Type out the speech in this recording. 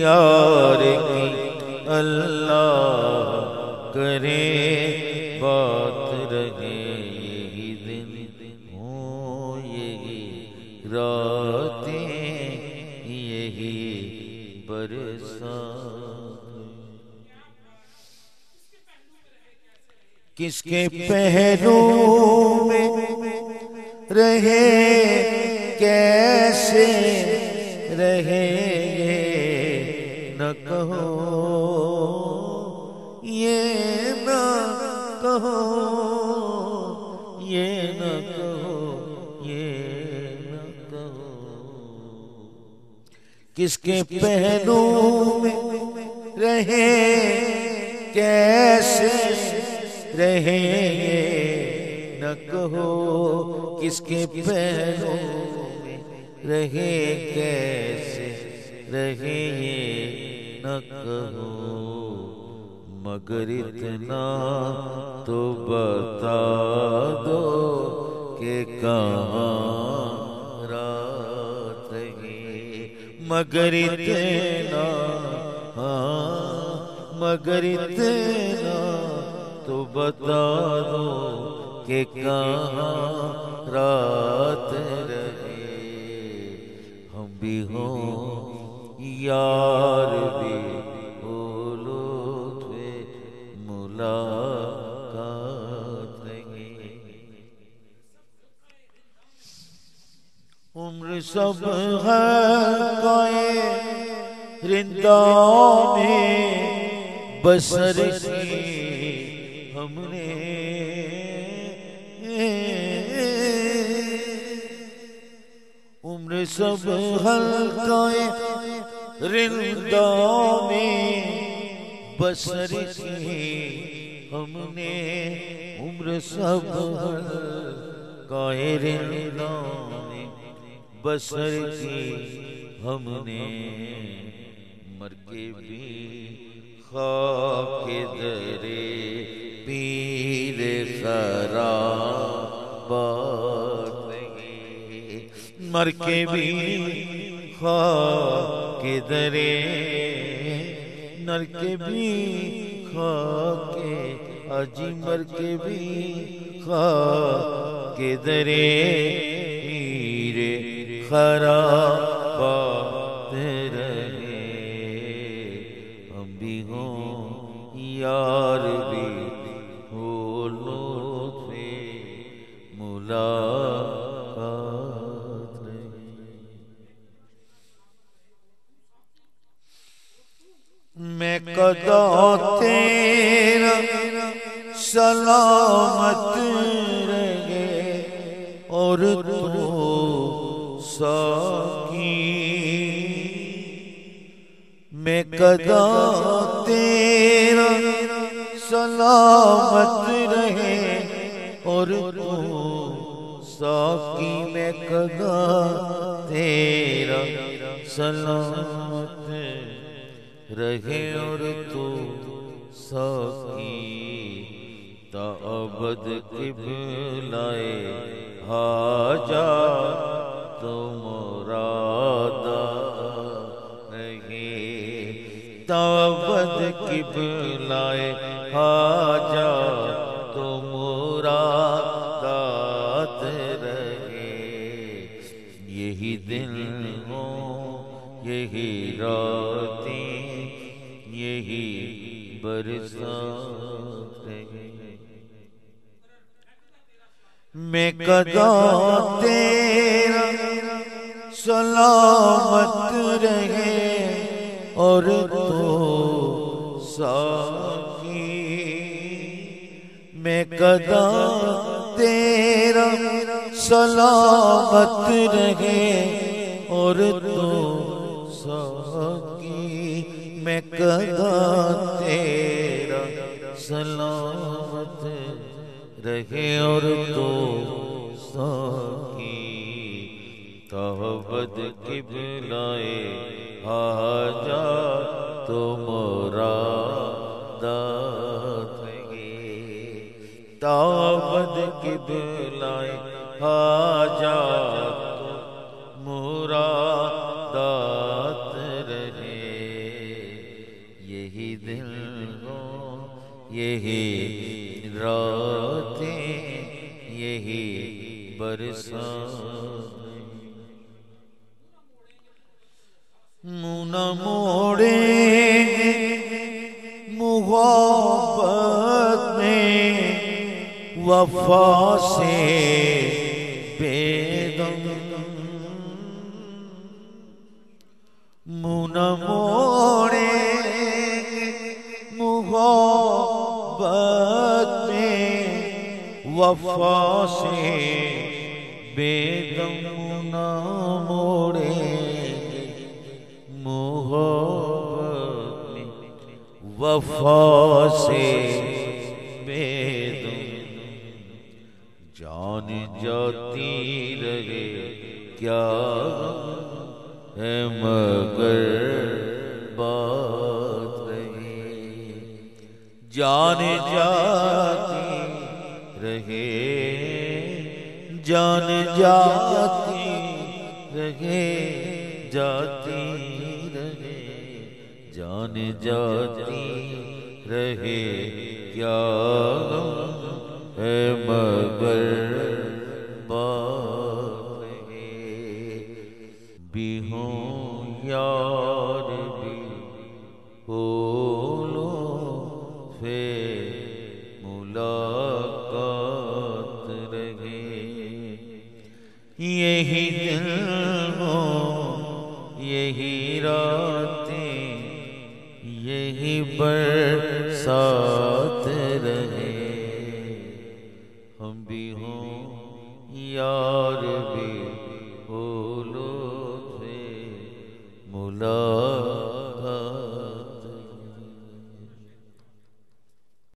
यार की अल्लाह करे बात रहे यही दिन हो यही रातें यही बरसात। किसके पहरों में रहे कैसे रहे न कहो ये न कहो ये न कहो ये न कहो। किसके पहरों में रहे कैसे रहे न कहो किसके पैरों में रहे कैसे रहे न कहो। मगर इतना तो बता दो के कहाँ रात रही। मगर इतना हाँ मगर इतना तो बता दो के कहाँ रात रहे। हम भी हो यार भी हो लो थे मुलाकात रहे। उम्र सब है गए रिंदा में बसर की हमने। उम्र सब हल्काए रिंदा में बसर की हमने। उम्र सब हल्काए रिंदा में बसर की हमने। मर के भी खाके दरे पीर खराबात रहे। मर के भी खाक दरे नर के भी खाके अजी मर के भी खाक दरे पीर खराबात रहे। हम भी हो यार भी मैं कदा तेरा सलामत रहे और तू साकी। मैं कदा तेरा सलामत रहे और तू साकी। में कदा तेरा सलामत रहे और तू साकी। ताबद किबलाए हाजा तो मुरादा रहे। ताबद किबलाए हाजा तो मुरादा यही दिन हो यही रातें यही बरसात। मैं कदा तेरा सलामत रहे और तू साकी। मैं कदा तेरा सलामत रहे और तू साकी। मैं कदा तेरा सलामत रहे और तू साकी। तहबद के बुलाए हाजा तो मुरादा रहे। तहबद के बुलाए हाजा तो मुरादात रहे। दिल को यही रातें यही बरसात मुन मोड़े मोहब्बत ने वफा से बेगम मुन मोड़े मोहब्बत ने वफा से बेगम मुन मोड़े वफा से बेदम जान जाती रहे क्या है मगर बात रहे जान जाती रहे जान जाती रहे जाती रहे जान जाती रहे क्या है मगर बात है भी हो यार भी हो लो फिर मुलाकात रहे यही दिन हो यही रात यही बरसात